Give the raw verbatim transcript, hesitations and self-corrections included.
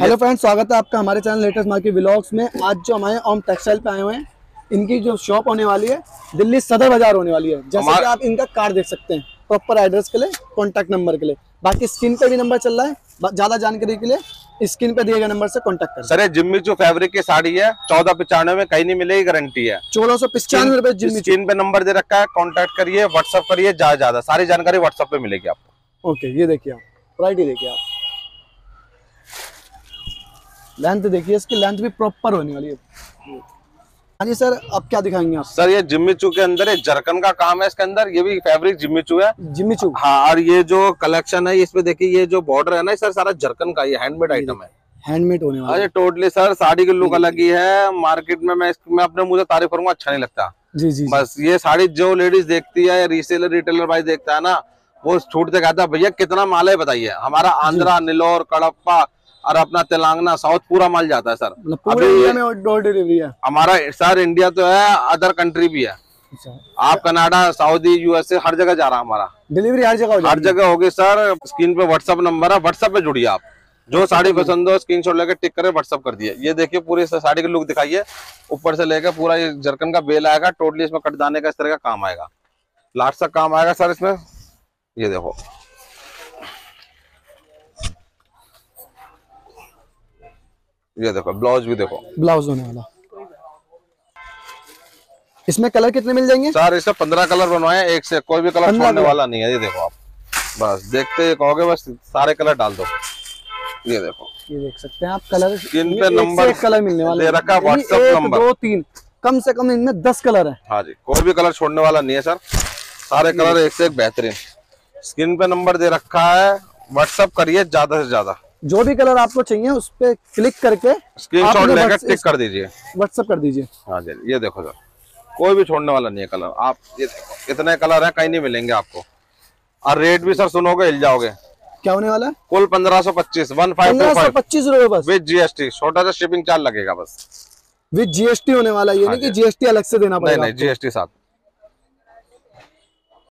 Hello friends, स्वागत है आपका हमारे चैनल लेटेस्ट मार्केट व्लॉग्स में। आज जो हमारे ओम टेक्सटाइल पे आए हुए हैं, इनकी जो शॉप होने वाली है दिल्ली सदर बाजार होने वाली है। जैसे कि आप इनका कार्ड देख सकते हैं प्रॉपर एड्रेस के लिए, कॉन्टैक्ट नंबर के लिए। बाकी स्क्रीन पे भी नंबर चल रहा है, ज्यादा जानकारी के लिए स्क्रीन पे दिए गए नंबर से कॉन्टेक्ट करें। सर जिम्मीचू फैब्रिक की साड़ी है, चौदह पचानवे कहीं नहीं मिलेगी, गारंटी है। चौदह सौ पचानवे रुपए जिम्मीचू पे नंबर दे रखा है, कॉन्टेक्ट करिए, व्हाट्सअप करिए, ज्यादा ज्यादा सारी जानकारी व्हाट्सअप पे मिलेगी आपको। ओके, ये देखिए आप वैरायटी देखिए, आप लेंथ देखिए, इसकी लेंथ भी प्रॉपर होने वाली है। हाँ जी सर, अब क्या दिखाएंगे आप? सर ये जिम्मीचू के अंदर है, जरकन का काम है इसके अंदर, ये भी फैब्रिक जिम्मीचू है। जिम्मीचू हाँ, और ये जो कलेक्शन है इसमें देखिए, ये जो बॉर्डर है ना सर, सारा जरकन का, ये हैंडमेड आइटम है, हैंडमेड होने वाला है टोटली। सर साड़ी की लुक अलग ही है, मार्केट में मैं इसमें अपने मुझे तारीफ करूंगा, अच्छा नहीं लगता जी जी। बस ये साड़ी जो लेडीज देखती है, रीसेलर रिटेलर भाई देखता है ना, वो छूट से कहता है भैया कितना माल है बताइए। हमारा आंध्रा, नेल्लोर, कड़प्पा और अपना तेलंगाना, साउथ पूरा माल जाता है सर, पूरे इंडिया में डोर डिलीवरी है हमारा। सर इंडिया तो है, अदर कंट्री भी है, आप कनाडा, सऊदी, यूएसए, हर जगह जा रहा है हमारा डिलीवरी, हर जगह हर जगह होगी। सर स्क्रीन पे व्हाट्सएप नंबर है, व्हाट्सएप पे जुड़िए आप, जो साड़ी पसंद हो स्क्रीनशॉट लेकर टिक करे, व्हाट्सएप कर दिए। ये देखिए पूरी साड़ी की लुक दिखाइए, ऊपर से लेकर पूरा ये जरकन का बेल आएगा टोटली, इसमें कटदाने का इस तरह का काम आएगा, लास्ट तक काम आएगा सर इसमें। ये देखो ये देखो ब्लाउज भी देखो, ब्लाउज होने वाला। इसमें कलर कितने मिल जाएंगे सर? इसमें पंद्रह कलर बनवाए, एक से कोई भी कलर छोड़ने वाला नहीं है। ये देखो आप, बस देखते कहोगे बस सारे कलर डाल दो। ये देखो, ये देख सकते हैं आप कलर, स्क्रीन पे नंबर कलर मिलने वाला दे रखा, व्हाट्सएप नंबर दो तीन, कम से कम इनमें दस कलर है। हाँ जी, कोई भी कलर छोड़ने वाला नहीं है सर, सारे कलर एक से एक बेहतरीन, स्क्रीन पे नंबर दे रखा है, व्हाट्सएप करिए ज्यादा से ज्यादा। जो भी कलर आपको चाहिए उस पर क्लिक करके स्क्रीनशॉट लेकर टिक कर दीजिए, व्हाट्सएप कर दीजिए। हाँ जी, ये देखो सर कोई भी छोड़ने वाला नहीं है कलर। आप ये देखो इतने कलर हैं, कहीं नहीं मिलेंगे आपको। और रेट भी सर सुनोगे हिल जाओगे, क्या होने वाला है? कुल पंद्रह सौ पच्चीस वन फाइव सौ पच्चीस रुपए बस, विद जीएसटी, छोटा सा शिपिंग चार्ज लगेगा बस, विद जीएसटी होने वाला है। ये नहीं कि जीएसटी अलग से देना पड़ेगा, नहीं जीएसटी साथ